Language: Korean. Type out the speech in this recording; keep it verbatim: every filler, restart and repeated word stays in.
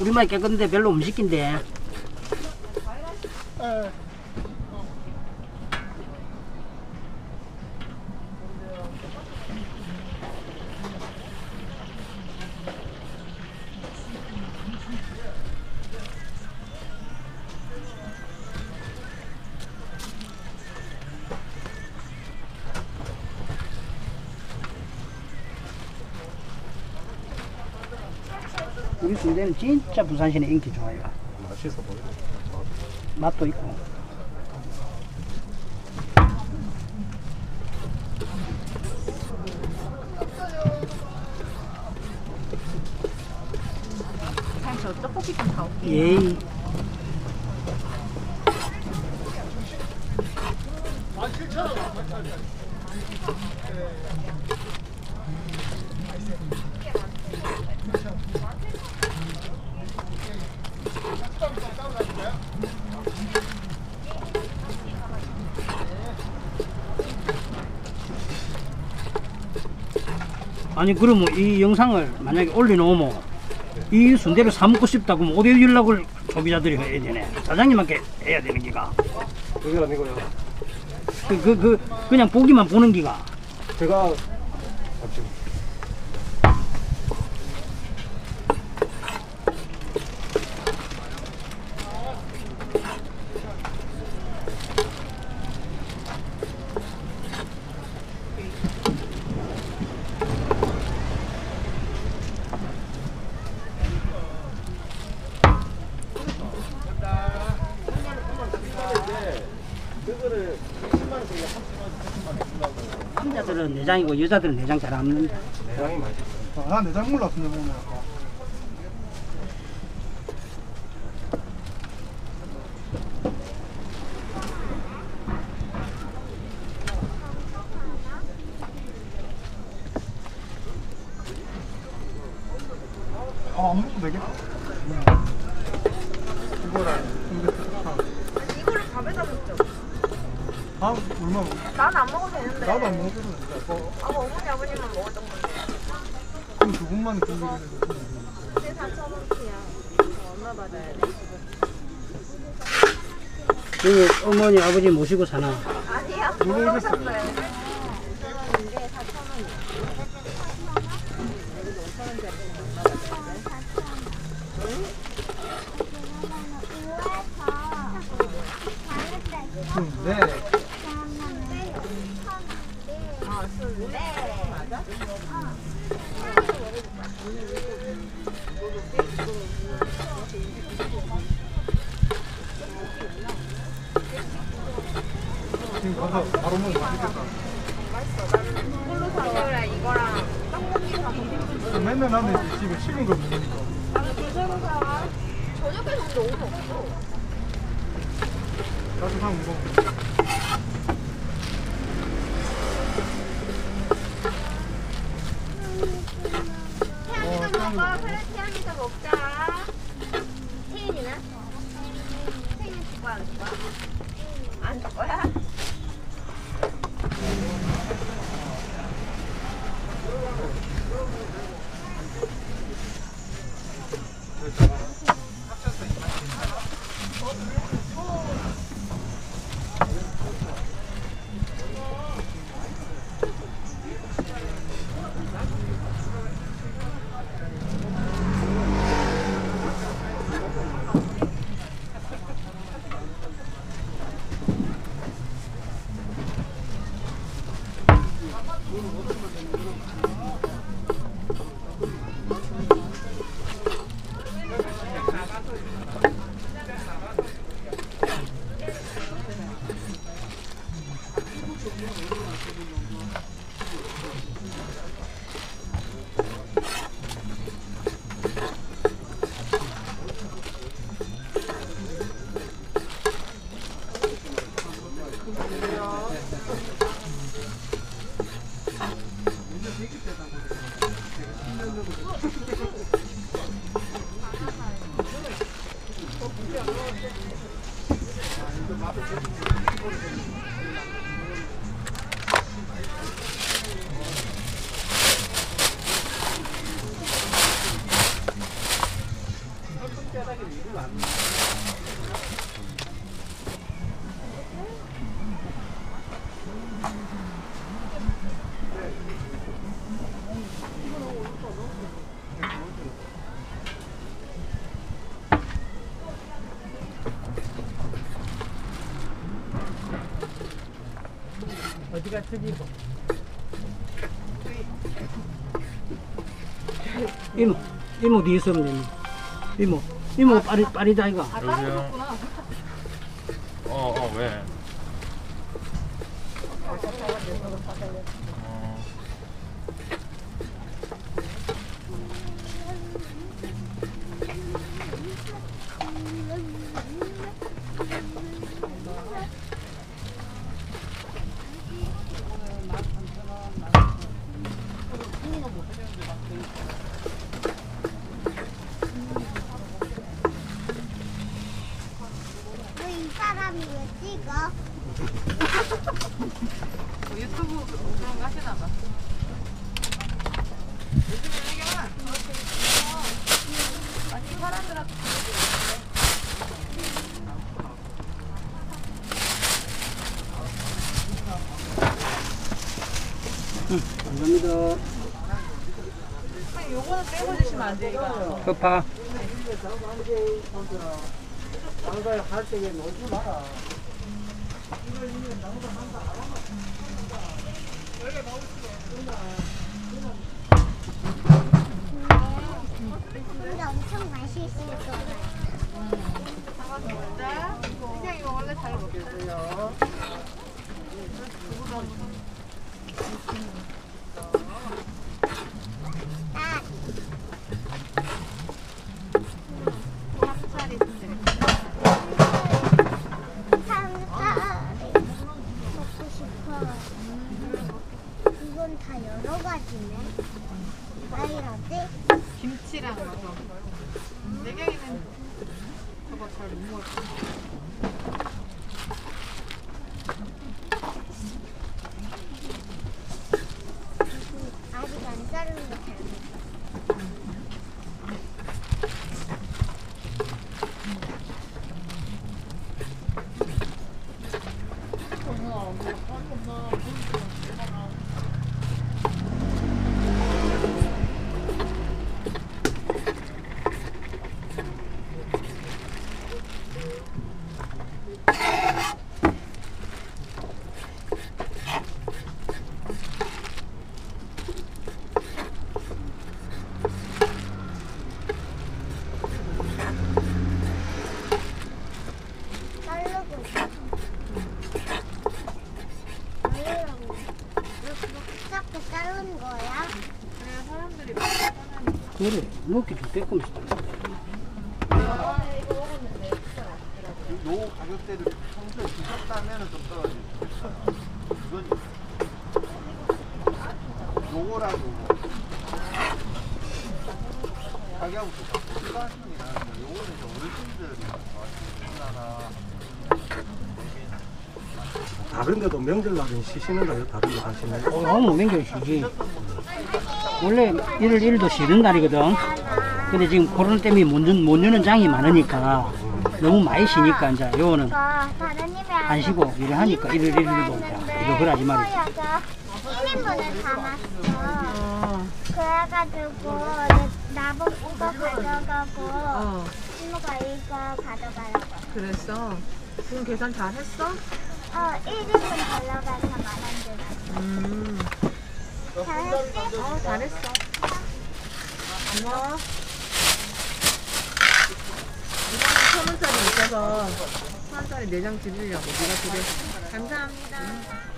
우리만 깨끗한데 별로 못 시킨대. 우리 순대는 진짜 부산시내 인기 좋아요. 맛있어 보여. 맛도 있고. 저 떡볶이 좀 사올게요. 아니 그러면 이 영상을 만약에 올려놓으면 이 순대를 사먹고 싶다 그러면 어디 연락을 소비자들이 해야 되네. 사장님한테 해야 되는 기가 그게 아니고요. 그, 그, 그 그냥 보기만 보는 기가 제가 남자들은 내장이고 여자들은 내장 잘 안 먹는다. 내장이 맛있어. 나 내장 몰랐어. 내가 먹는 거. 아, 안 먹어도 되겠다. 아니, 이걸로 밥에다 먹자. 아, 얼마 먹어? 난 안 먹어도 되는데. 나도 안 먹어도 되는데. 어. 아, 어머니, 아버님은 먹었던 건데. 그럼 두 분만 두 분만. 내 사천 원이야. 얼마 받아야 돼? 여기 어머니, 아버지 모시고 사나? 아니요. 모르겠어요. 사천 원인데 사천 원이야. 네. 네. 지금 가서 바로 먹으면 맛있겠다. 맛있어. 나는 꿀로 사와라 이거랑 떡볶이 사먹어. 맨날 나는 지금 식은 걸 먹으니까. 나는 조제로 사와. 저녁에 근데 오늘 없어. 나도 사 먹어. 어, 그래, 태양이도 먹자. 태인이나? 태인이 죽어, 안 죽어? 안 죽어야? 아, 어디가 특이고? 이모, 이모 뒤에 있으면 되니? 이모, 이모 빠리, 빠리다 이거. 아, 따라오셨구나. 어, 어, 왜? 어. 사람이 왜 찍어? 유튜브 그런 거 하시나 봐. 요즘에 이게 막 그렇게 찍어. 많이 사람들한테 보여주는데. 응, 감사합니다. 아니, 요거는 빼고 주시면 안 돼, 이거. 급하. 장사를 할 때에 놓지 마라. 이걸 이제 장사 한다, 안 한다, 한다. 원래 먹을 수가 없구나. 근데 엄청 맛있을 것 같아. 먹자. 그냥 이거 원래 잘 먹겠어요. 이건 다 여러 가지네. 과일하지? 김치랑 맞아. 내경이는 저거 잘 못 먹어. 아직 안 자르는 거 잘 그래, 먹기 좋겠군. 아, 이거 먹었는데. 요 가격대를 평소에 드셨다면 좀 떨어지죠. 요거라도 가격은 똑같은 가격이 나는데 요거는 이제 어르신들이 좋아하시는 다른데도 명절날은 쉬시는 거예요? 다른데 하시는 거예요? 어, 못 명절 쉬지. 원래 일월 일일도 쉬는 날이거든. 근데 지금 코로나 때문에 못, 못 여는 장이 많으니까 너무 많이 쉬니까 이제 요거는 안 쉬고 일을 하니까 일월 일일도 이러고 하지 말이지. 일 인분을 담았어. 그래가지고 나보고 이거 가져가고 이모가 이거 가져가라고. 그랬어? 지금 계산 다 했어? 어, 일 인분 걸러가서 말한 줄 알았어. 잘했지? 어, 잘했어. 고마워. 이번에 천 원짜리 있어서 천 원짜리 네 장 집으려고. 네가 그래. 감사합니다. 응.